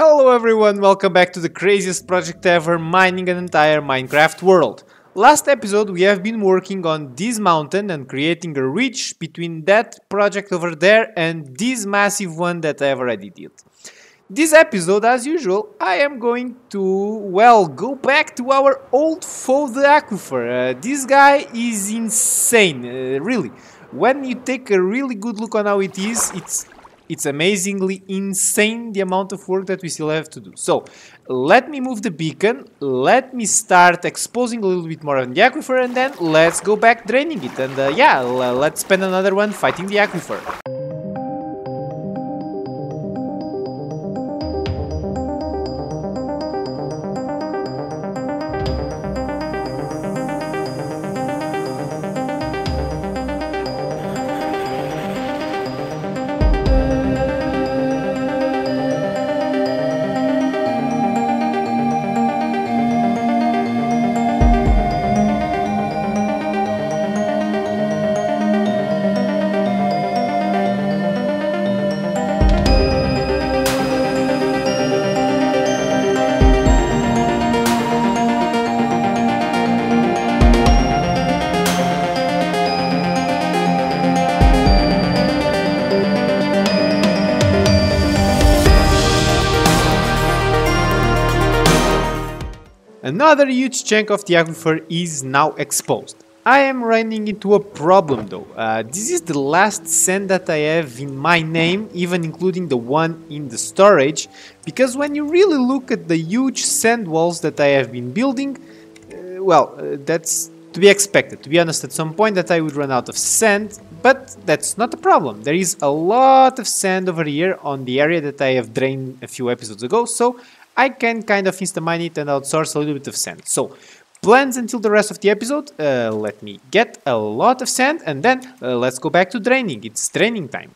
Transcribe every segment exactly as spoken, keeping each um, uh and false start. Hello everyone, welcome back to the craziest project ever, mining an entire Minecraft world. Last episode we have been working on this mountain and creating a ridge between that project over there and this massive one that I already did. This episode, as usual, I am going to, well, go back to our old foe, the aquifer. Uh, this guy is insane, uh, really. When you take a really good look on how it is, it's... It's amazingly insane the amount of work that we still have to do. So, let me move the beacon, let me start exposing a little bit more on the aquifer, and then let's go back draining it. And uh, yeah, let's spend another one fighting the aquifer. Another huge chunk of the aquifer is now exposed. I am running into a problem though. Uh, this is the last sand that I have in my name, even including the one in the storage, because when you really look at the huge sand walls that I have been building, uh, well, uh, that's to be expected. To be honest, at some point that I would run out of sand, but that's not a problem. There is a lot of sand over here on the area that I have drained a few episodes ago, so I can kind of insta-mine it and outsource a little bit of sand. So, plans until the rest of the episode. Uh, let me get a lot of sand and then uh, let's go back to draining. It's draining time.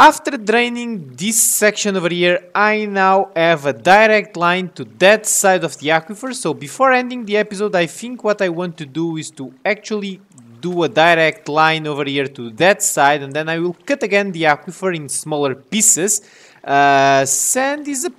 After draining this section over here, I now have a direct line to that side of the aquifer, so before ending the episode I think what I want to do is to actually do a direct line over here to that side, and then I will cut again the aquifer in smaller pieces. Uh, sand is a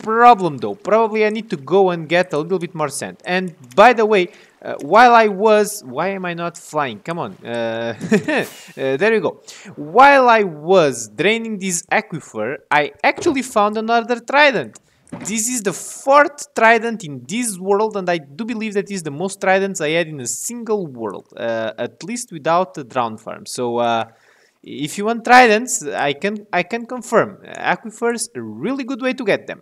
problem though, probably I need to go and get a little bit more sand. And by the way, Uh, while I was... Why am I not flying? Come on. Uh, uh, there you go. While I was draining this aquifer, I actually found another trident. This is the fourth trident in this world, and I do believe that is the most tridents I had in a single world. Uh, at least without the drowned farm. So, uh, if you want tridents, I can, I can confirm. Aquifers, a really good way to get them.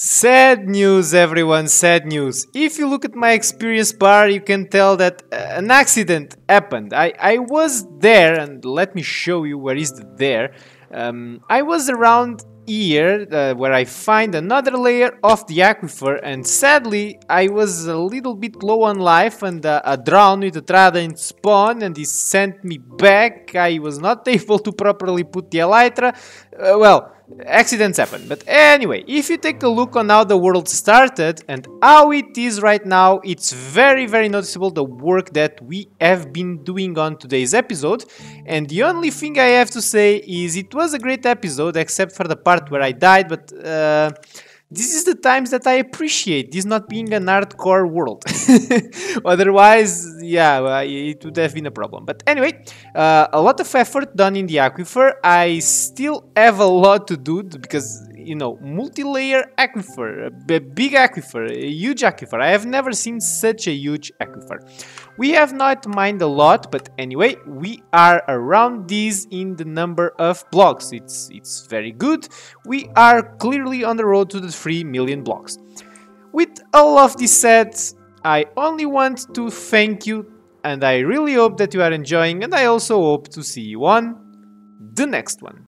Sad news everyone, sad news. If you look at my experience bar, you can tell that uh, an accident happened. I, I was there, and let me show you where is the there. Um, I was around here, uh, where I find another layer of the aquifer, and sadly, I was a little bit low on life, and uh, I drowned with a trident spawn, and he sent me back. I was not able to properly put the elytra. Uh, well... Accidents happen, but anyway, if you take a look on how the world started and how it is right now, it's very very noticeable the work that we have been doing on today's episode. And the only thing I have to say is it was a great episode, except for the part where I died, but uh, This is the times that I appreciate this not being an hardcore world. Otherwise, yeah, it would have been a problem. But anyway, uh, a lot of effort done in the aquifer. I still have a lot to do because, you know, multi-layer aquifer, a big aquifer, a huge aquifer. I have never seen such a huge aquifer. We have not mined a lot, but anyway, we are around these in the number of blocks. It's, it's very good. We are clearly on the road to the three million blocks. With all of this said, I only want to thank you, and I really hope that you are enjoying, and I also hope to see you on the next one.